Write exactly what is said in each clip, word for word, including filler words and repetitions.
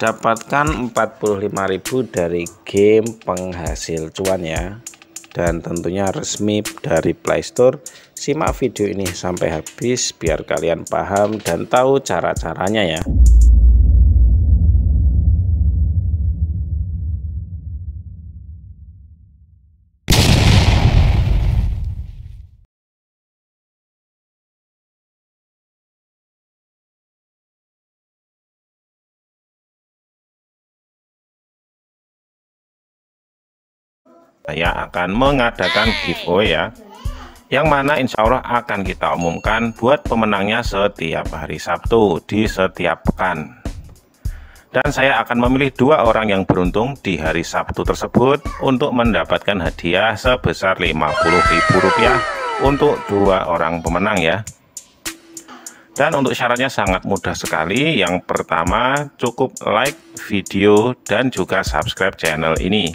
Dapatkan empat puluh lima ribu dari game penghasil cuan ya, dan tentunya resmi dari Play Store. Simak video ini sampai habis biar kalian paham dan tahu cara-caranya ya. Saya akan mengadakan giveaway ya, yang mana insya Allah akan kita umumkan buat pemenangnya setiap hari Sabtu di setiap pekan. Dan saya akan memilih dua orang yang beruntung di hari Sabtu tersebut untuk mendapatkan hadiah sebesar lima puluh ribu rupiah untuk dua orang pemenang ya. Dan untuk syaratnya sangat mudah sekali. Yang pertama, cukup like video dan juga subscribe channel ini.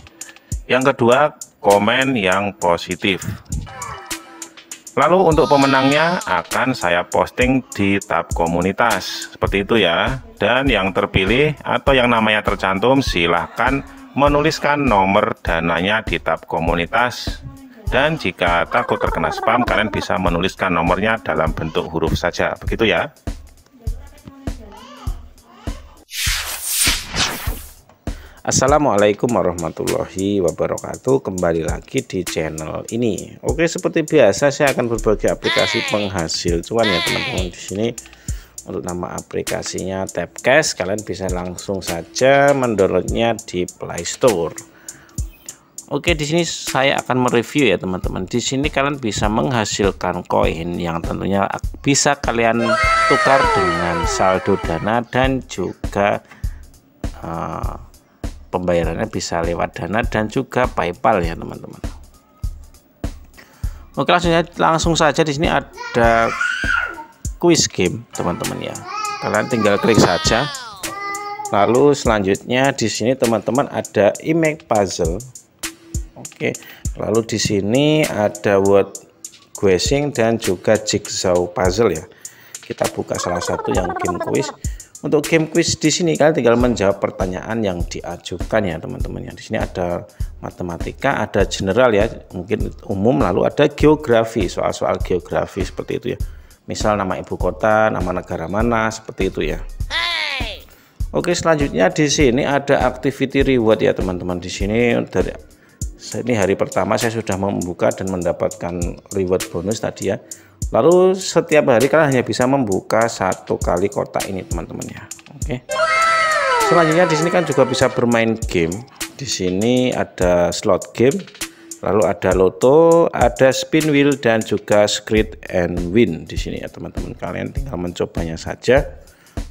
Yang kedua, komen yang positif. Lalu untuk pemenangnya akan saya posting di tab komunitas, seperti itu ya. Dan yang terpilih atau yang namanya tercantum, silahkan menuliskan nomor dananya di tab komunitas. Dan jika takut terkena spam, kalian bisa menuliskan nomornya dalam bentuk huruf saja, begitu ya. Assalamualaikum warahmatullahi wabarakatuh. Kembali lagi di channel ini. Oke, seperti biasa saya akan berbagi aplikasi penghasil cuan ya teman-teman. Di sini untuk nama aplikasinya TapCash. Kalian bisa langsung saja mendownloadnya di Play Store. Oke, di sini saya akan mereview ya teman-teman. Di sini kalian bisa menghasilkan koin yang tentunya bisa kalian tukar dengan saldo dana dan juga uh, pembayarannya bisa lewat Dana dan juga PayPal ya teman-teman. Oke, langsung langsung saja di sini ada quiz game teman-teman ya. Kalian tinggal klik saja. Lalu selanjutnya di sini teman-teman ada image puzzle. Oke, lalu di sini ada word guessing dan juga jigsaw puzzle ya. Kita buka salah satu yang game quiz. Untuk game quiz di sini kalian tinggal menjawab pertanyaan yang diajukan ya teman-teman. Di sini ada matematika, ada general ya, mungkin umum, lalu ada geografi, soal-soal geografi seperti itu ya. Misal nama ibu kota, nama negara mana, seperti itu ya. Hey. Oke, selanjutnya di sini ada activity reward ya teman-teman. Di sini dari ini hari pertama saya sudah membuka dan mendapatkan reward bonus tadi ya. Lalu setiap hari kalian hanya bisa membuka satu kali kotak ini teman-teman ya. Oke. Selanjutnya di sini kan juga bisa bermain game. Di sini ada slot game, lalu ada loto, ada spin wheel dan juga scratch and win di sini ya teman-teman. Kalian tinggal mencobanya saja.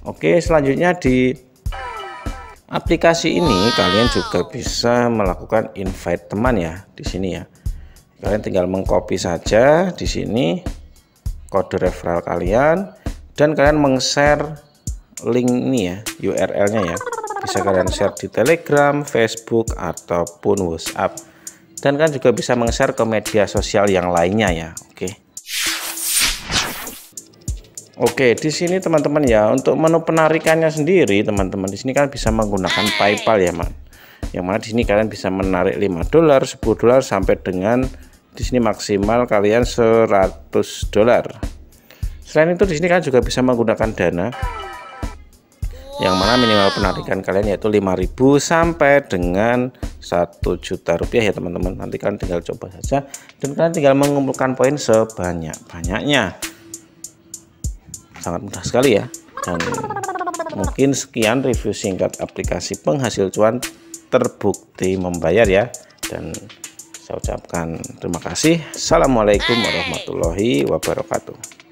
Oke, selanjutnya di aplikasi ini kalian juga bisa melakukan invite teman ya di sini ya. Kalian tinggal mengcopy saja di sini kode referral kalian dan kalian meng-share link ini ya, U R L-nya ya. Bisa kalian share di Telegram, Facebook ataupun WhatsApp. Dan kan juga bisa meng-share ke media sosial yang lainnya ya. Oke. Oke, di sini teman-teman ya, untuk menu penarikannya sendiri teman-teman di sini kan bisa menggunakan PayPal ya, man. Yang mana di sini kalian bisa menarik lima dolar, sepuluh dolar sampai dengan di sini maksimal kalian seratus dolar. Selain itu di sini kalian juga bisa menggunakan Dana. Yang mana minimal penarikan kalian yaitu lima ribu sampai dengan satu juta rupiah ya teman-teman. Nanti kalian tinggal coba saja dan kalian tinggal mengumpulkan poin sebanyak-banyaknya. Sangat mudah sekali ya. Dan mungkin sekian review singkat aplikasi penghasil cuan terbukti membayar ya. Dan saya ucapkan terima kasih. Assalamualaikum warahmatullahi wabarakatuh.